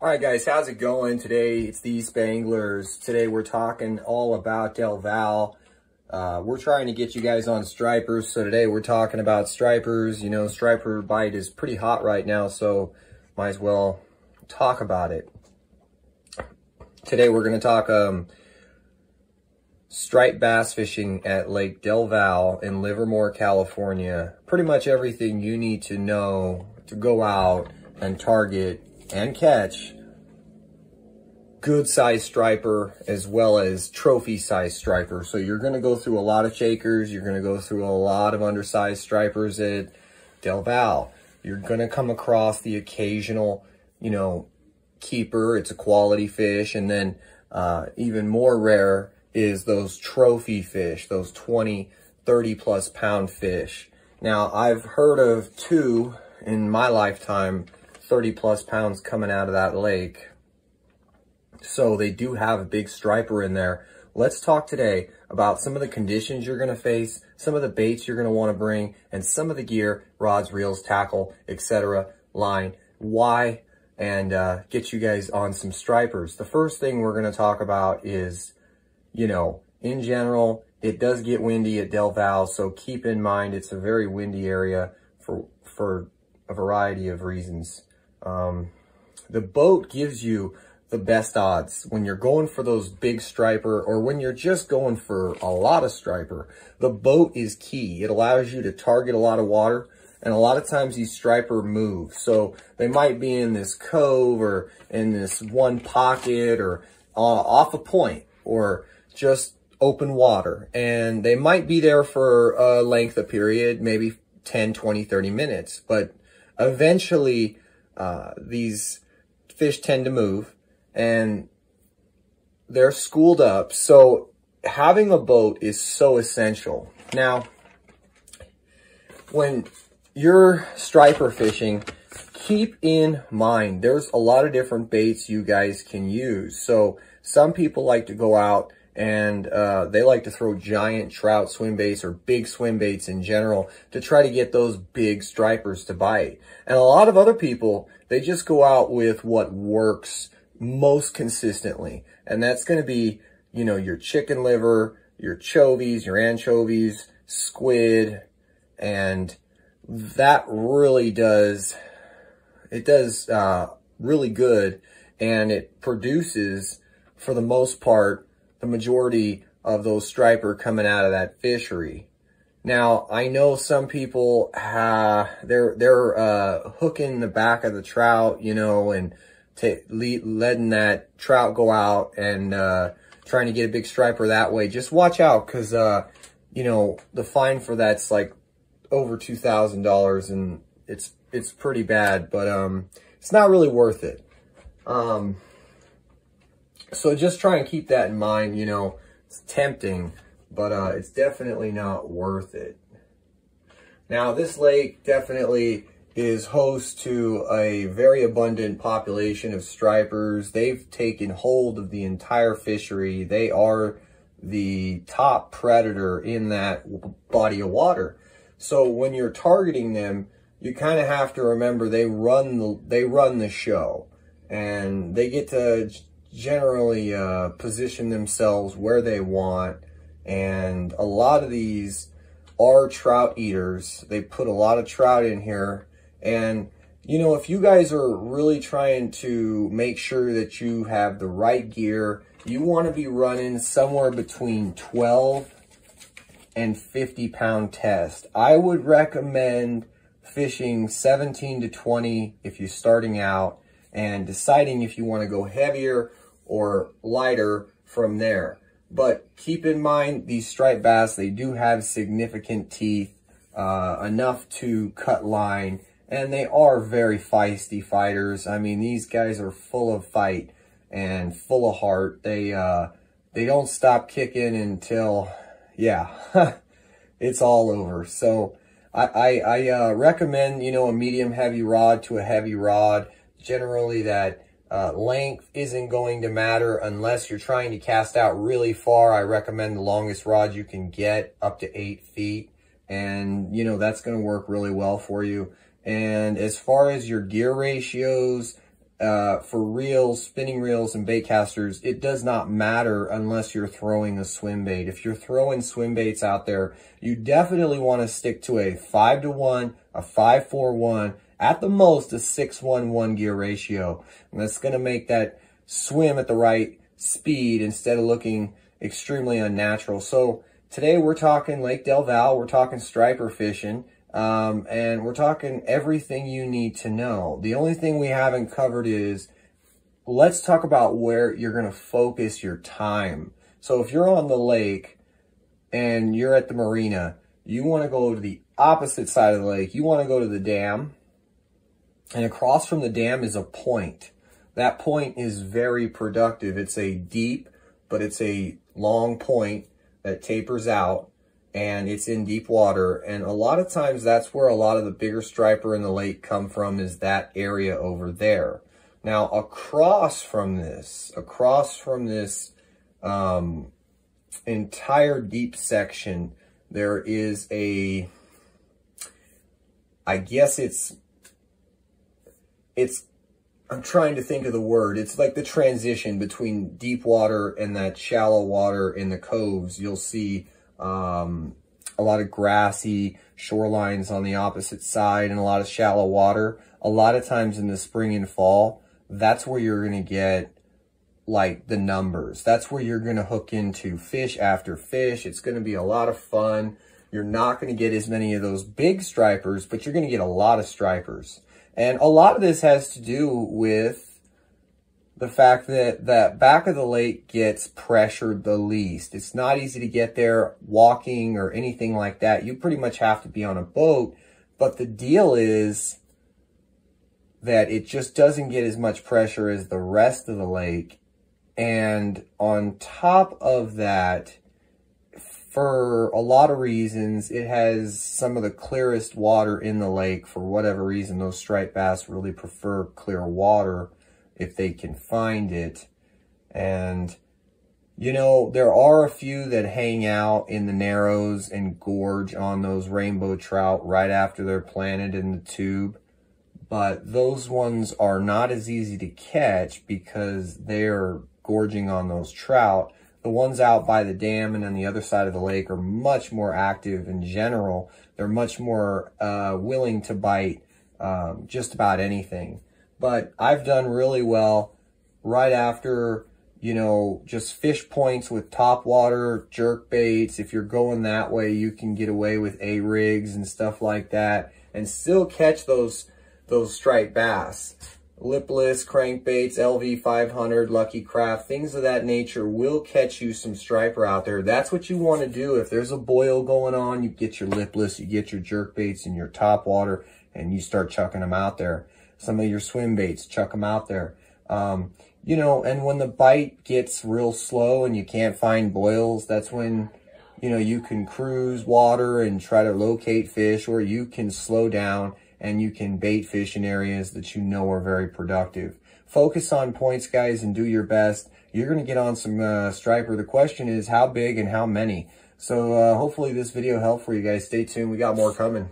All right, guys, how's it going? Today it's the East Bay Anglers. Today we're talking all about Del Valle. We're trying to get you guys on stripers, so today we're talking about stripers. You know, striper bite is pretty hot right now, so might as well talk about it. Today we're going to talk striped bass fishing at Lake Del Valle in Livermore, California. Pretty much everything you need to know to go out and target and catch good size striper as well as trophy size striper. So you're going to go through a lot of shakers. You're going to go through a lot of undersized stripers at Del Valle. You're going to come across the occasional, you know, keeper. It's a quality fish. And then even more rare is those trophy fish, those 20, 30 plus pound fish. Now I've heard of two in my lifetime, 30 plus pounds coming out of that lake. So they do have a big striper in there. Let's talk today about some of the conditions you're going to face, some of the baits you're going to want to bring, and some of the gear, rods, reels, tackle, etc., line, why, and get you guys on some stripers. The first thing we're going to talk about is, you know, in general, it does get windy at Del Valle, so keep in mind it's a very windy area for a variety of reasons. The boat gives you the best odds when you're going for those big striper or when you're just going for a lot of striper. The boat is key. It allows you to target a lot of water, and a lot of times these striper move. So they might be in this cove or in this one pocket or off a point or just open water. And they might be there for a length of period, maybe 10, 20, 30 minutes. But eventually these fish tend to move and they're schooled up. So having a boat is so essential. Now, when you're striper fishing, keep in mind there's a lot of different baits you guys can use. So some people like to go out and they like to throw giant trout swim baits or big swim baits in general to try to get those big stripers to bite. And a lot of other people, they just go out with what works most consistently. And that's going to be, you know, your chicken liver, your chovies, your anchovies, squid. And that really does, it does really good. And it produces, for the most part, the majority of those striper coming out of that fishery. Now, I know some people, they're hooking the back of the trout, you know, and letting that trout go out and trying to get a big striper that way. Just watch out, because, you know, the fine for that's like over $2,000, and it's pretty bad, but it's not really worth it. So just try and keep that in mind. You know, it's tempting, but it's definitely not worth it. Now, this lake definitely is host to a very abundant population of stripers. They've taken hold of the entire fishery. They are the top predator in that body of water. So when you're targeting them, you kind of have to remember they run the show, and they get to generally position themselves where they want. And a lot of these are trout eaters. They put a lot of trout in here. And, you know, if you guys are really trying to make sure that you have the right gear, you want to be running somewhere between 12 and 50 pound test. I would recommend fishing 17 to 20 if you're starting out, and deciding if you want to go heavier or lighter from there. But keep in mind, these striped bass, they do have significant teeth, enough to cut line, and they are very feisty fighters. I mean, these guys are full of fight and full of heart. They don't stop kicking until, yeah, it's all over. So I recommend, you know, a medium heavy rod to a heavy rod. Generally, that length isn't going to matter unless you're trying to cast out really far. I recommend the longest rod you can get, up to 8 feet. And, you know, that's going to work really well for you. And as far as your gear ratios, for reels, spinning reels, and bait casters, it does not matter unless you're throwing a swim bait. If you're throwing swim baits out there, you definitely want to stick to a 5-to-1, a 5-4-1, at the most a 6-1-1 gear ratio. And that's going to make that swim at the right speed instead of looking extremely unnatural. So today we're talking Lake Del Valle, we're talking striper fishing. And we're talking everything you need to know. The only thing we haven't covered is, let's talk about where you're going to focus your time. So if you're on the lake and you're at the marina, you want to go to the opposite side of the lake. You want to go to the dam, and across from the dam is a point. That point is very productive. It's a deep, but it's a long point that tapers out. And it's in deep water, and a lot of times that's where a lot of the bigger striper in the lake come from, is that area over there. Now across from this entire deep section, there is a, I guess it's I'm trying to think of the word. It's like the transition between deep water and that shallow water in the coves. You'll see a lot of grassy shorelines on the opposite side and a lot of shallow water. A lot of times in the spring and fall, that's where you're going to get like the numbers. That's where you're going to hook into fish after fish. It's going to be a lot of fun. You're not going to get as many of those big stripers, but you're going to get a lot of stripers. And a lot of this has to do with the fact that that back of the lake gets pressured the least. It's not easy to get there walking or anything like that. You pretty much have to be on a boat. But the deal is that it just doesn't get as much pressure as the rest of the lake. And on top of that, for a lot of reasons, it has some of the clearest water in the lake. For whatever reason, those striped bass really prefer clear water if they can find it. And, you know, there are a few that hang out in the narrows and gorge on those rainbow trout right after they're planted in the tube. But those ones are not as easy to catch because they're gorging on those trout. The ones out by the dam and on the other side of the lake are much more active in general. They're much more willing to bite just about anything. But I've done really well right after, you know, just fish points with top water, jerk baits. If you're going that way, you can get away with A-rigs and stuff like that and still catch those striped bass. Lipless, crankbaits, LV 500, Lucky Craft, things of that nature will catch you some striper out there. That's what you want to do. If there's a boil going on, you get your lipless, you get your jerk baits and your top water, and you start chucking them out there. Some of your swim baits, chuck them out there. You know, and when the bite gets real slow and you can't find boils, that's when, you know, you can cruise water and try to locate fish, or you can slow down and you can bait fish in areas that you know are very productive. Focus on points, guys, and do your best. You're going to get on some striper. The question is how big and how many. So hopefully this video helped for you guys. Stay tuned. We got more coming.